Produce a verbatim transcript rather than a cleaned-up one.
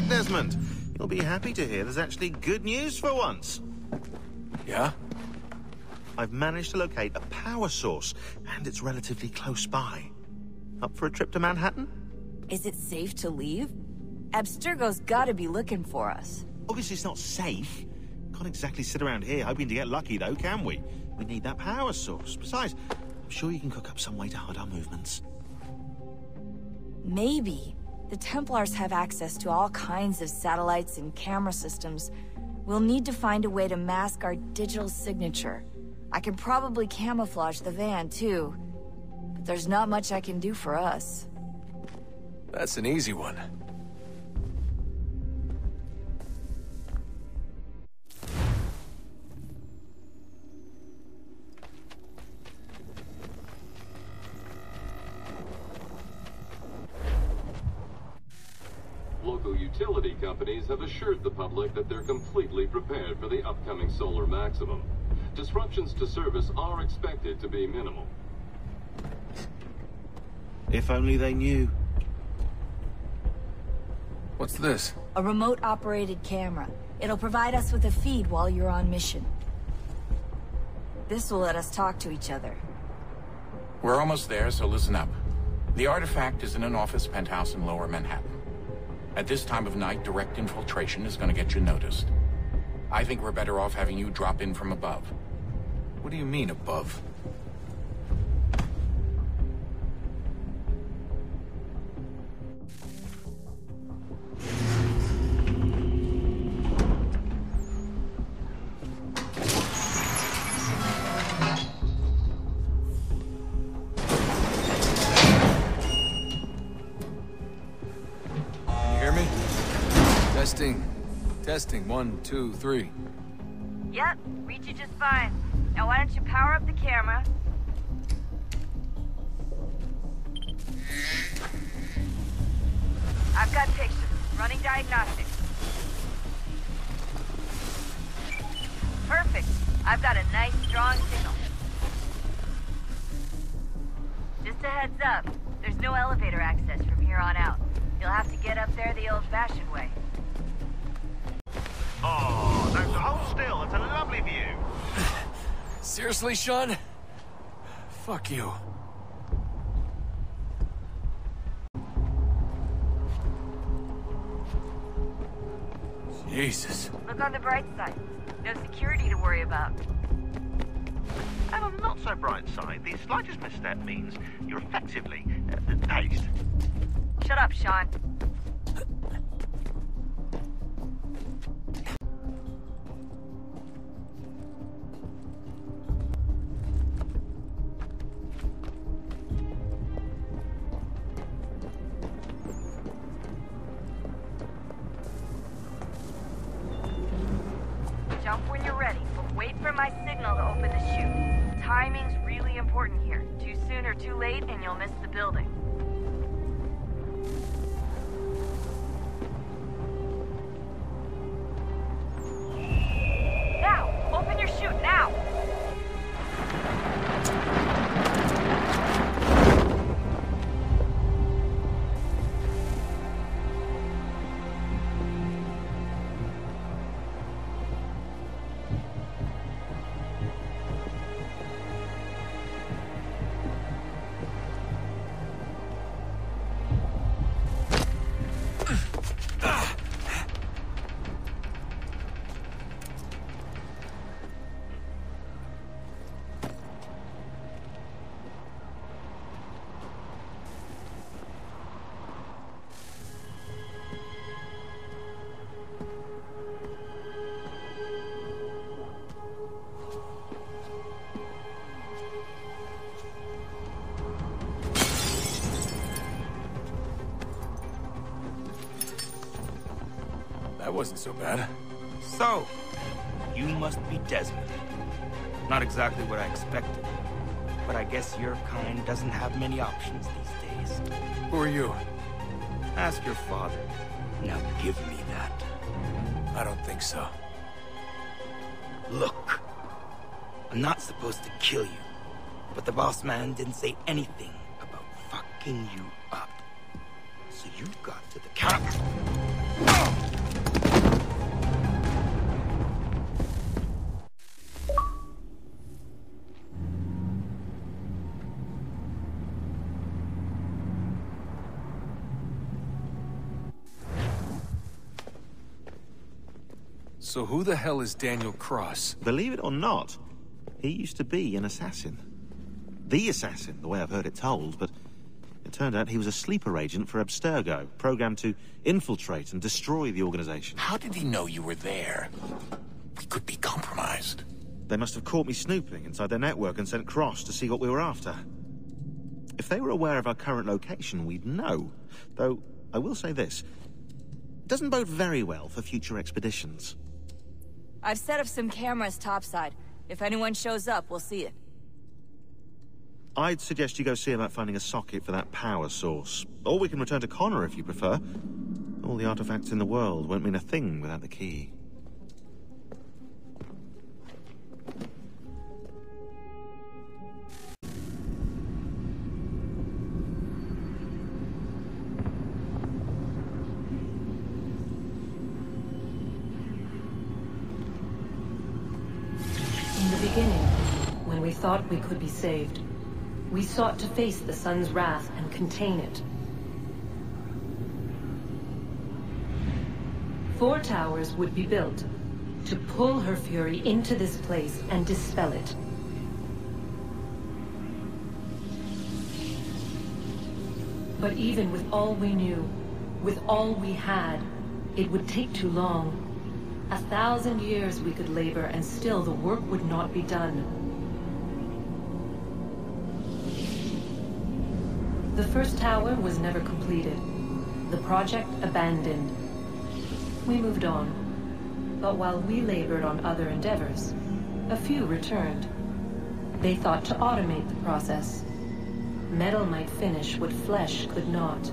back, Desmond. You'll be happy to hear there's actually good news for once. Yeah? I've managed to locate a power source, and it's relatively close by. Up for a trip to Manhattan? Is it safe to leave? Abstergo's gotta be looking for us. Obviously it's not safe. Can't exactly sit around here hoping to get lucky, though, can we? We need that power source. Besides, I'm sure you can cook up some way to hide our movements. Maybe. The Templars have access to all kinds of satellites and camera systems. We'll need to find a way to mask our digital signature. I can probably camouflage the van, too. But there's not much I can do for us. That's an easy one. Utility companies have assured the public that they're completely prepared for the upcoming solar maximum. Disruptions to service are expected to be minimal. If only they knew. What's this? A remote-operated camera. It'll provide us with a feed while you're on mission. This will let us talk to each other. We're almost there, so listen up. The artifact is in an office penthouse in Lower Manhattan. At this time of night, direct infiltration is going to get you noticed. I think we're better off having you drop in from above. What do you mean, above? Testing, one, two, three. Yep, reach you just fine. Now why don't you power up the camera? I've got pictures. Running diagnostics. Perfect. I've got a nice, strong signal. Just a heads up, there's no elevator access from here on out. You'll have to get up there the old-fashioned way. Oh, now hold still. It's a lovely view. Seriously, Sean? Fuck you. Jesus. Look on the bright side. No security to worry about. And on the not-so-bright side, the slightest misstep means you're effectively uh, paced. Shut up, Sean. Wasn't so bad. So, you must be Desmond. Not exactly what I expected, but I guess your kind doesn't have many options these days. Who are you? Ask your father. Now give me that. I don't think so. Look, I'm not supposed to kill you, but the boss man didn't say anything about fucking you up. So you've got to the counter. So who the hell is Daniel Cross? Believe it or not, he used to be an assassin. The assassin, the way I've heard it told, but it turned out he was a sleeper agent for Abstergo, programmed to infiltrate and destroy the organization. How did he know you were there? We could be compromised. They must have caught me snooping inside their network and sent Cross to see what we were after. If they were aware of our current location, we'd know. Though, I will say this, it doesn't bode very well for future expeditions. I've set up some cameras topside. If anyone shows up, we'll see it. I'd suggest you go see about finding a socket for that power source. Or we can return to Connor if you prefer. All the artifacts in the world won't mean a thing without the key. Thought we could be saved. We sought to face the sun's wrath and contain it. Four towers would be built to pull her fury into this place and dispel it. But even with all we knew, with all we had, it would take too long. A thousand years we could labor and still the work would not be done. The first tower was never completed. The project abandoned. We moved on. But while we labored on other endeavors, a few returned. They thought to automate the process. Metal might finish what flesh could not.